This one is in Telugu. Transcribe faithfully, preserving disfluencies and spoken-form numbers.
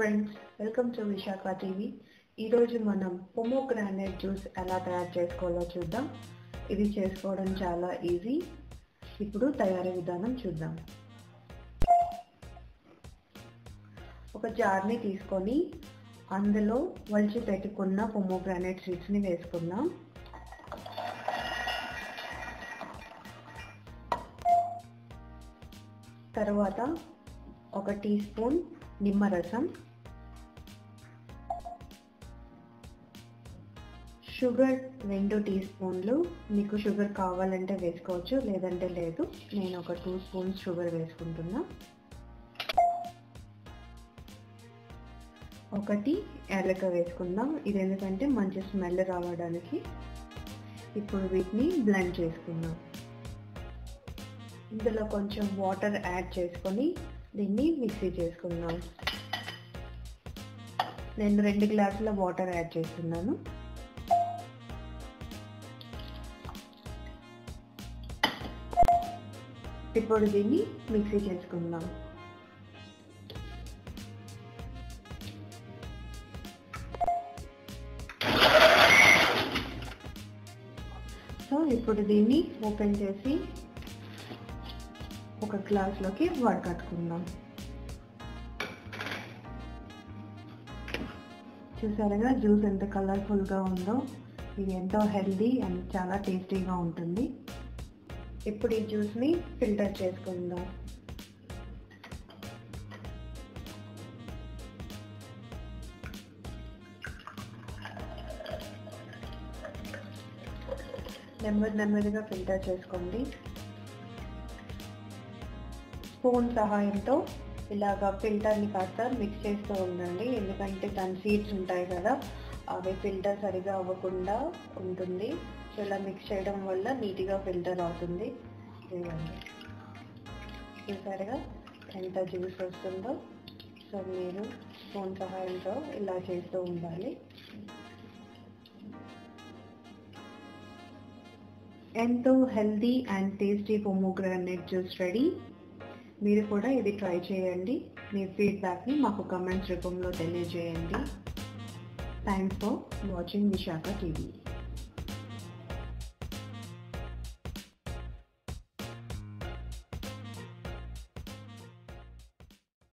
Friends, welcome to Visakha TV. ఈరోజు మనం పొమోగ్రానేట్ జ్యూస్ ఎలా తయారు చేసుకోవాలో చూద్దాం. ఇది చేసుకోవడం చాలా ఈజీ. ఇప్పుడు తయారీ విధానం చూద్దాం. ఒక జార్ని తీసుకొని అందులో వలిచి పెట్టుకున్న పొమోగ్రానేట్ సీడ్స్ని వేసుకుందాం. తర్వాత ఒక టీ స్పూన్ నిమ్మరసం, షుగర్ రెండు టీ స్పూన్లు. మీకు షుగర్ కావాలంటే వేసుకోవచ్చు, లేదంటే లేదు. నేను ఒక టూ స్పూన్స్ షుగర్ వేసుకుంటున్నా. ఒకటి యాలక వేసుకుందాం, ఇది ఎందుకంటే మంచి స్మెల్ రావడానికి. ఇప్పుడు వీటిని బ్లెండ్ చేసుకుందాం. ఇందులో కొంచెం వాటర్ యాడ్ చేసుకొని దీన్ని మిక్సీ చేసుకుందాం. నేను రెండు గ్లాసుల వాటర్ యాడ్ చేస్తున్నాను. ఇప్పుడు దీన్ని మిక్సీ చేసుకుందాం. సో ఇప్పుడు దీన్ని ఓపెన్ చేసి ఒక గ్లాస్లోకి వడకట్టుకుందాం. చూసారు కదా జ్యూస్ ఎంత కలర్ఫుల్గా ఉందో. ఇది ఎంతో హెల్దీ అండ్ చాలా టేస్టీగా ఉంటుంది. ఇప్పుడు ఈ జ్యూస్ని ఫిల్టర్ చేసుకుందాం. నెమ్మది నెమ్మదిగా ఫిల్టర్ చేసుకోండి. స్పూన్ సహాయంతో ఇలాగ ఫిల్టర్ని కాస్త మిక్స్ చేస్తూ ఉండండి, ఎందుకంటే దాని సీడ్స్ ఉంటాయి కదా, అవి ఫిల్టర్ సరిగా అవ్వకుండా ఉంటుంది. సో ఇలా మిక్స్ చేయడం వల్ల నీట్గా ఫిల్టర్ అవుతుంది. చూసారుగా ఎంత జ్యూస్ వస్తుందో. సో మీరు స్పూన్ సహాయంతో ఇలా చేస్తూ ఉండాలి. ఎంతో healthy and tasty pomegranate juice ready. మీరు కూడా ఇది ట్రై చేయండి. మీ ఫీడ్బ్యాక్ని మాకు కామెంట్స్ రూపంలో తెలియజేయండి. Thanks for watching Visakha TV.